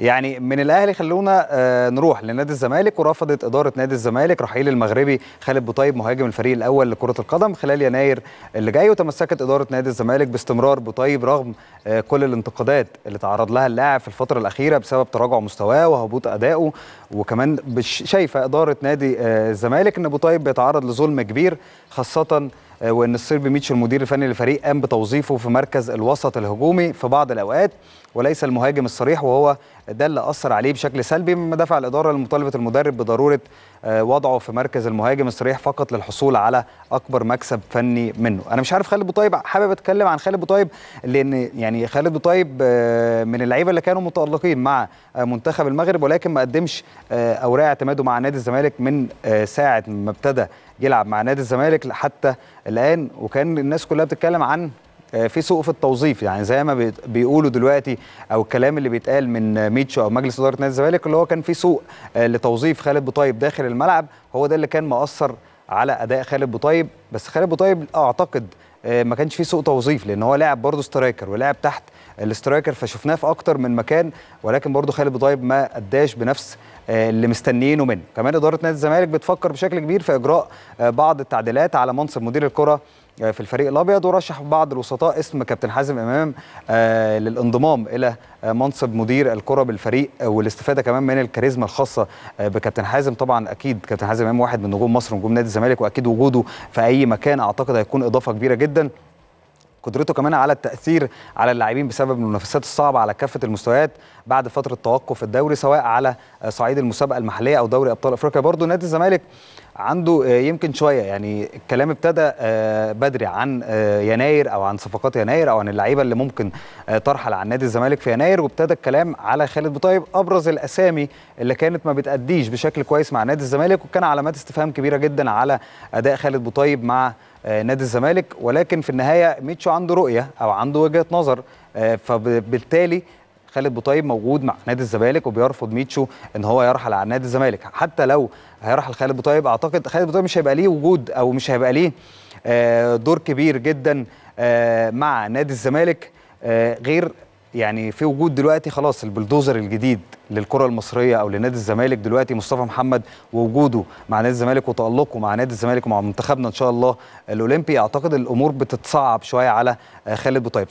يعني من الأهلي خلونا نروح لنادي الزمالك. ورفضت إدارة نادي الزمالك رحيل المغربي خالد بوطيب مهاجم الفريق الأول لكرة القدم خلال يناير اللي جاي، وتمسكت إدارة نادي الزمالك باستمرار بوطيب رغم كل الانتقادات اللي تعرض لها اللاعب في الفترة الأخيرة بسبب تراجع مستواه وهبوط أدائه. وكمان شايفة إدارة نادي الزمالك إن بوطيب بيتعرض لظلم كبير، خاصة وإن الصربي ميتشو المدير الفني للفريق قام بتوظيفه في مركز الوسط الهجومي في بعض الأوقات وليس المهاجم الصريح، وهو ده اللي أثر عليه بشكل سلبي، مما دفع الإدارة لمطالبة المدرب بضرورة وضعه في مركز المهاجم الصريح فقط للحصول على أكبر مكسب فني منه. أنا مش عارف خالد بوطيب، حابب أتكلم عن خالد بوطيب لأن يعني خالد بوطيب من اللعيبة اللي كانوا متألقين مع منتخب المغرب ولكن ما قدمش أوراق اعتماده مع نادي الزمالك من ساعة ما ابتدى يلعب مع نادي الزمالك حتى الآن، وكان الناس كلها بتتكلم عن في سوء في التوظيف، يعني زي ما بيقولوا دلوقتي او الكلام اللي بيتقال من ميتشو او مجلس اداره نادي الزمالك اللي هو كان في سوء لتوظيف خالد بوطيب داخل الملعب، هو ده اللي كان مؤثر على اداء خالد بوطيب. بس خالد بوطيب اعتقد ما كانش في سوء توظيف لان هو لاعب برضه سترايكر ولعب تحت الاسترايكر فشفناه في اكتر من مكان، ولكن برضه خالد بوطيب ما اداش بنفس اللي مستنيينه منه. كمان اداره نادي الزمالك بتفكر بشكل كبير في اجراء بعض التعديلات على منصب مدير الكره في الفريق الابيض، ورشح بعض الوسطاء اسم كابتن حازم امام للانضمام الى منصب مدير الكره بالفريق والاستفاده كمان من الكاريزما الخاصه بكابتن حازم. طبعا اكيد كابتن حازم امام واحد من نجوم مصر ونجوم نادي الزمالك، واكيد وجوده في اي مكان اعتقد هيكون اضافه كبيره جدا. قدرته كمان على التأثير على اللاعبين بسبب المنافسات الصعبة على كافة المستويات بعد فترة توقف الدوري سواء على صعيد المسابقة المحلية أو دوري أبطال أفريقيا. برضو نادي الزمالك عنده يمكن شوية يعني الكلام ابتدى بدري عن يناير أو عن صفقات يناير أو عن اللعيبة اللي ممكن ترحل عن نادي الزمالك في يناير، وابتدى الكلام على خالد بوطيب أبرز الأسامي اللي كانت ما بتأديش بشكل كويس مع نادي الزمالك، وكان علامات استفهام كبيرة جدا على أداء خالد بوطيب مع نادي الزمالك. ولكن في النهاية ميتشو عنده رؤية أو عنده وجهة نظر، فبالتالي خالد بوطيب موجود مع نادي الزمالك وبيرفض ميتشو ان هو يرحل عن نادي الزمالك. حتى لو هيرحل خالد بوطيب اعتقد خالد بوطيب مش هيبقى ليه وجود او مش هيبقى ليه دور كبير جدا مع نادي الزمالك، غير يعني في وجود دلوقتي خلاص البلدوزر الجديد للكره المصريه او لنادي الزمالك دلوقتي مصطفى محمد، ووجوده مع نادي الزمالك وتألقه مع نادي الزمالك ومع منتخبنا ان شاء الله الاولمبي، اعتقد الامور بتتصعب شويه على خالد بوطيب.